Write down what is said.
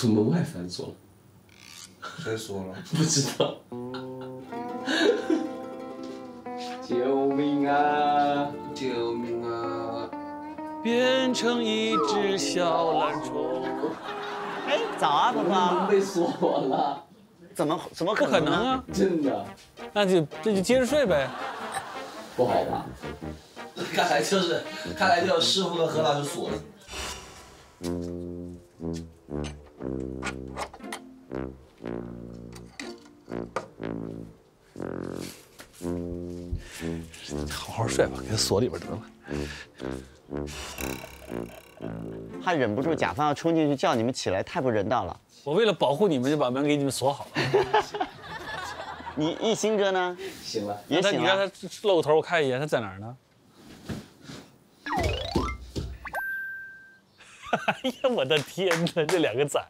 从门外反锁了。谁锁了？不知道。救命啊！救命啊！变成一只小懒虫。哎，早啊，爸爸。门被锁了。 怎么不可能啊！真的，那就接着睡呗，不好吧？看来就是师傅和何老师锁了。好好睡吧，给他锁里边得了。他忍不住甲方要冲进去叫你们起来，太不人道了。 我为了保护你们，就把门给你们锁好了。你一心哥呢？醒了，也醒了。你让他露个头，我看一眼，他在哪儿呢？哎呀，我的天哪！这两个崽